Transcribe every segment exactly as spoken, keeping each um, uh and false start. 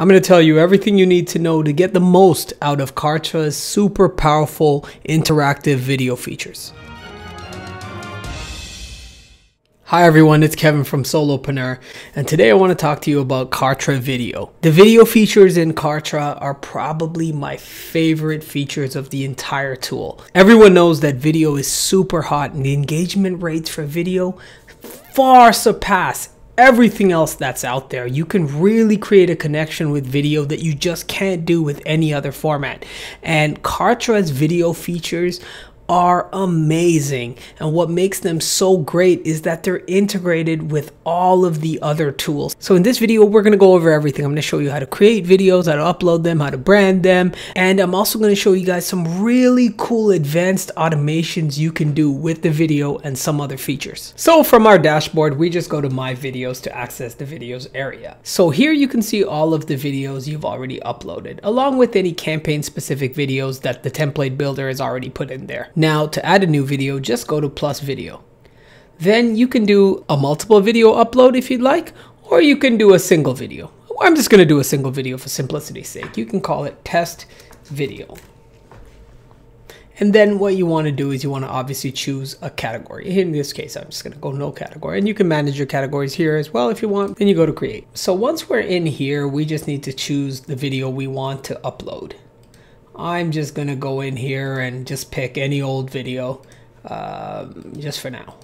I'm going to tell you everything you need to know to get the most out of Kartra's super powerful interactive video features. Hi everyone, it's Kevin from Solopreneur, and today I want to talk to you about Kartra Video. The video features in Kartra are probably my favorite features of the entire tool. Everyone knows that video is super hot, and the engagement rates for video far surpass everything else that's out there. You can really create a connection with video that you just can't do with any other format. And Kartra's video features are amazing. And what makes them so great is that they're integrated with all of the other tools. So in this video, we're gonna go over everything. I'm gonna show you how to create videos, how to upload them, how to brand them. And I'm also gonna show you guys some really cool advanced automations you can do with the video and some other features. So from our dashboard, we just go to My Videos to access the videos area. So here you can see all of the videos you've already uploaded, along with any campaign specific videos that the template builder has already put in there. Now, to add a new video, just go to plus video. Then you can do a multiple video upload if you'd like, or you can do a single video. I'm just going to do a single video for simplicity's sake. You can call it test video. And then what you want to do is you want to obviously choose a category. In this case, I'm just going to go no category, and you can manage your categories here as well if you want. Then you go to create. So once we're in here, we just need to choose the video we want to upload. I'm just gonna go in here and just pick any old video um, just for now,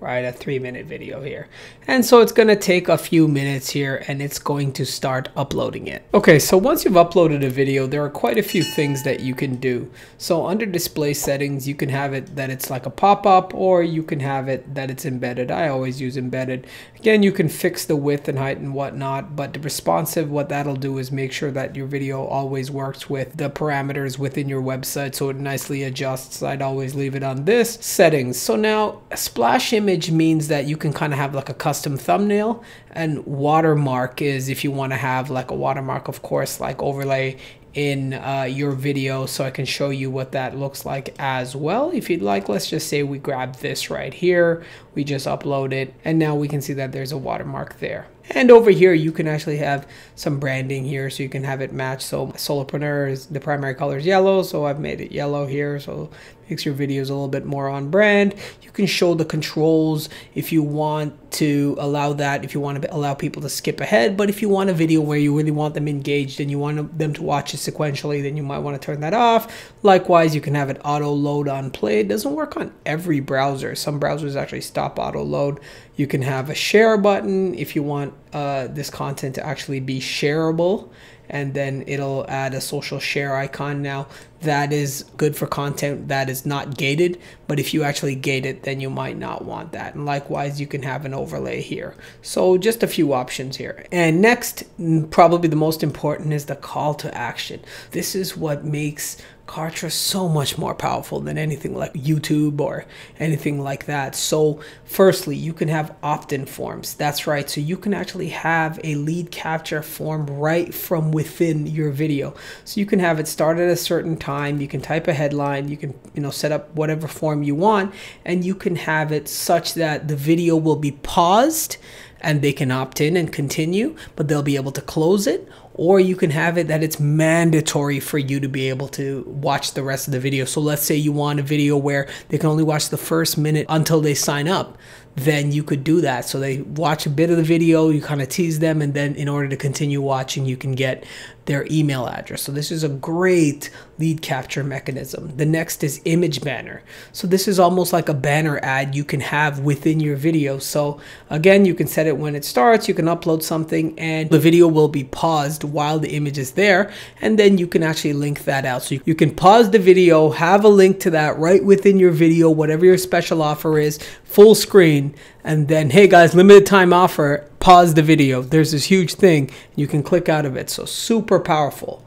right? A three minute video here. And so it's gonna take a few minutes here, and it's going to start uploading it. Okay, so once you've uploaded a video, there are quite a few things that you can do. So under display settings, you can have it that it's like a pop-up, or you can have it that it's embedded. I always use embedded. Again, you can fix the width and height and whatnot, but the responsive, what that'll do is make sure that your video always works with the parameters within your website, so it nicely adjusts. I'd always leave it on this settings. So now a splash image means that you can kind of have like a custom thumbnail, and watermark is if you want to have like a watermark, of course, like overlay in uh, your video, so I can show you what that looks like as well if you'd like. Let's just say we grab this right here, we just upload it, and now we can see that there's a watermark there. And over here you can actually have some branding here, so you can have it match. So Solopreneur is the primary color is yellow, so I've made it yellow here, so it makes your videos a little bit more on brand. You can show the controls if you want to allow that, if you want to allow people to skip ahead. But if you want a video where you really want them engaged and you want them to watch it sequentially, then you might want to turn that off. Likewise, you can have it auto load on play. It doesn't work on every browser. Some browsers actually stop auto load. You can have a share button if you want uh, this content to actually be shareable, and then it'll add a social share icon. Now that is good for content that is not gated, but if you actually gate it, then you might not want that. And likewise, you can have an overlay here. So just a few options here. And next, probably the most important, is the call to action. This is what makes Kartra so much more powerful than anything like YouTube or anything like that. So firstly, you can have opt-in forms. That's right. So you can actually have a lead capture form right from within your video. So you can have it start at a certain time. You can type a headline. You can, you know, set up whatever form you want, and you can have it such that the video will be paused and they can opt in and continue, but they'll be able to close it. Or you can have it that it's mandatory for you to be able to watch the rest of the video. So let's say you want a video where they can only watch the first minute until they sign up. Then you could do that. So they watch a bit of the video, you kind of tease them, and then in order to continue watching, you can get their email address. So this is a great lead capture mechanism. The next is image banner. So this is almost like a banner ad you can have within your video. So again, you can set it when it starts, you can upload something, and the video will be paused while the image is there, and then you can actually link that out. So you can pause the video, have a link to that right within your video, whatever your special offer is, full screen, and then, hey guys, limited time offer, pause the video. There's this huge thing, you can click out of it. So super powerful.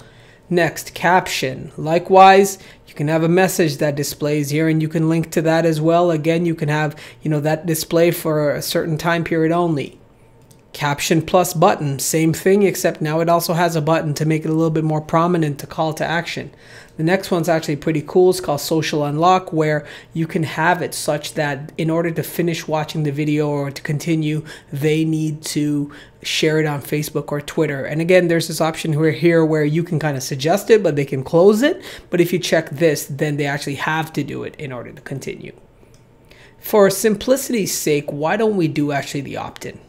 Next, caption. Likewise, you can have a message that displays here, and you can link to that as well. Again, you can have, you know, that display for a certain time period only. Caption plus button, same thing, except now it also has a button to make it a little bit more prominent, to call to action. The next one's actually pretty cool. It's called Social Unlock, where you can have it such that in order to finish watching the video or to continue, they need to share it on Facebook or Twitter. And again, there's this option here where you can kind of suggest it, but they can close it. But if you check this, then they actually have to do it in order to continue. For simplicity's sake, why don't we do actually the opt-in?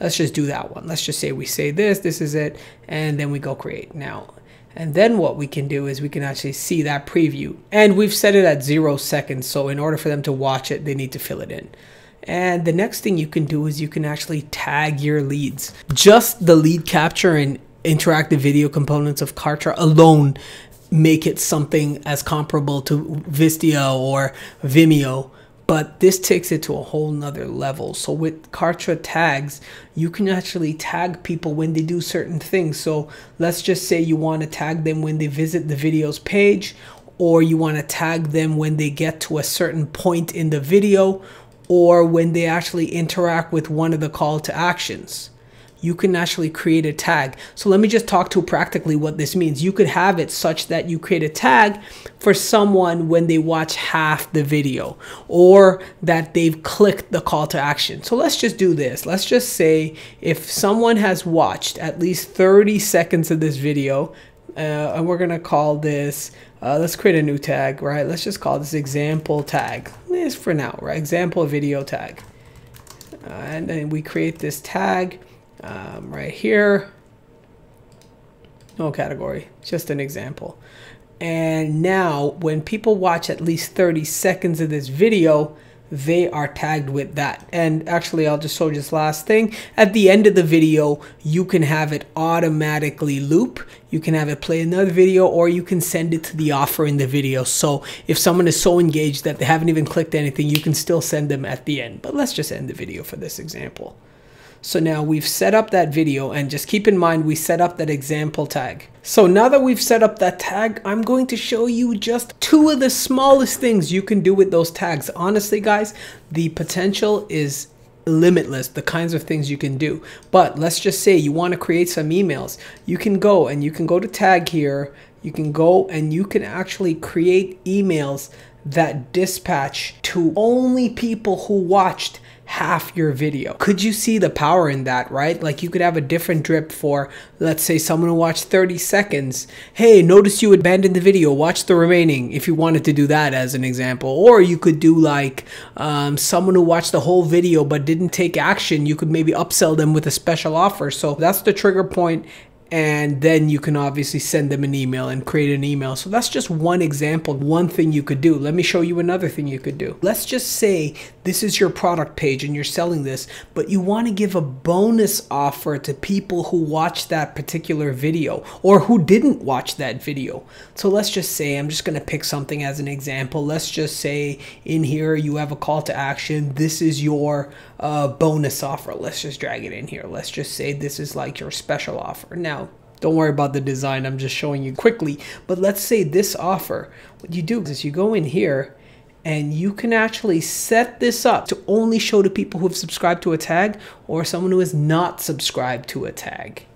Let's just do that one. Let's just say we say this, this is it, and then we go create now. And then what we can do is we can actually see that preview. And we've set it at zero seconds, so in order for them to watch it, they need to fill it in. And the next thing you can do is you can actually tag your leads. Just the lead capture and interactive video components of Kartra alone make it something as comparable to Vistia or Vimeo. But this takes it to a whole nother level. So with Kartra tags, you can actually tag people when they do certain things. So let's just say you want to tag them when they visit the videos page, or you want to tag them when they get to a certain point in the video, or when they actually interact with one of the call to actions. You can actually create a tag. So let me just talk to practically what this means. You could have it such that you create a tag for someone when they watch half the video, or that they've clicked the call to action. So let's just do this. Let's just say if someone has watched at least thirty seconds of this video, uh, and we're gonna call this, uh, let's create a new tag, right? Let's just call this example tag. This for now, right? Example video tag. Uh, and then we create this tag. Um, right here, no category, just an example. And now when people watch at least thirty seconds of this video, they are tagged with that. And actually, I'll just show you this last thing. At the end of the video, you can have it automatically loop. You can have it play another video, or you can send it to the offer in the video. So if someone is so engaged that they haven't even clicked anything, you can still send them at the end. But let's just end the video for this example. So now we've set up that video, and just keep in mind, we set up that example tag. So now that we've set up that tag, I'm going to show you just two of the smallest things you can do with those tags. Honestly, guys, the potential is limitless, the kinds of things you can do. But let's just say you want to create some emails. You can go and you can go to tag here. You can go and you can actually create emails that dispatch to only people who watched half your video. Could you see the power in that, right? Like, you could have a different drip for, let's say, someone who watched thirty seconds. Hey, notice you abandoned the video, watch the remaining, if you wanted to do that as an example. Or you could do like um, someone who watched the whole video but didn't take action. You could maybe upsell them with a special offer. So that's the trigger point. And then you can obviously send them an email and create an email. So that's just one example, one thing you could do. Let me show you another thing you could do. Let's just say this is your product page and you're selling this, but you want to give a bonus offer to people who watched that particular video or who didn't watch that video. So let's just say, I'm just going to pick something as an example. Let's just say in here you have a call to action. This is your uh, bonus offer. Let's just drag it in here. Let's just say this is like your special offer. Now, don't worry about the design, I'm just showing you quickly. But let's say this offer, what you do is you go in here and you can actually set this up to only show to people who have subscribed to a tag or someone who is not subscribed to a tag.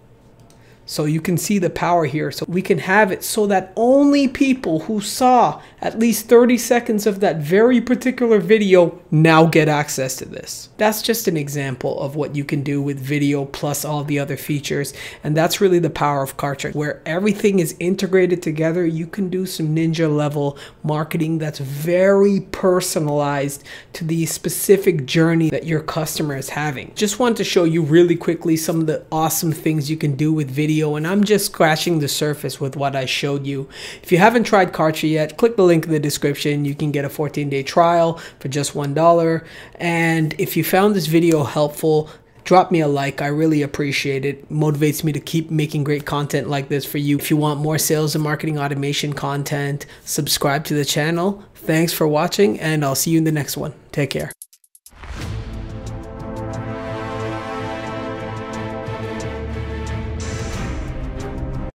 So you can see the power here. So we can have it so that only people who saw at least thirty seconds of that very particular video now get access to this. That's just an example of what you can do with video plus all the other features. And that's really the power of Kartra, where everything is integrated together. You can do some ninja level marketing that's very personalized to the specific journey that your customer is having. Just want to show you really quickly some of the awesome things you can do with video. And I'm just scratching the surface with what I showed you. If you haven't tried Kartra yet, click the link in the description. You can get a fourteen day trial for just one dollar. And if you found this video helpful, drop me a like. I really appreciate it. It motivates me to keep making great content like this for you. If you want more sales and marketing automation content, subscribe to the channel. Thanks for watching, and I'll see you in the next one. Take care.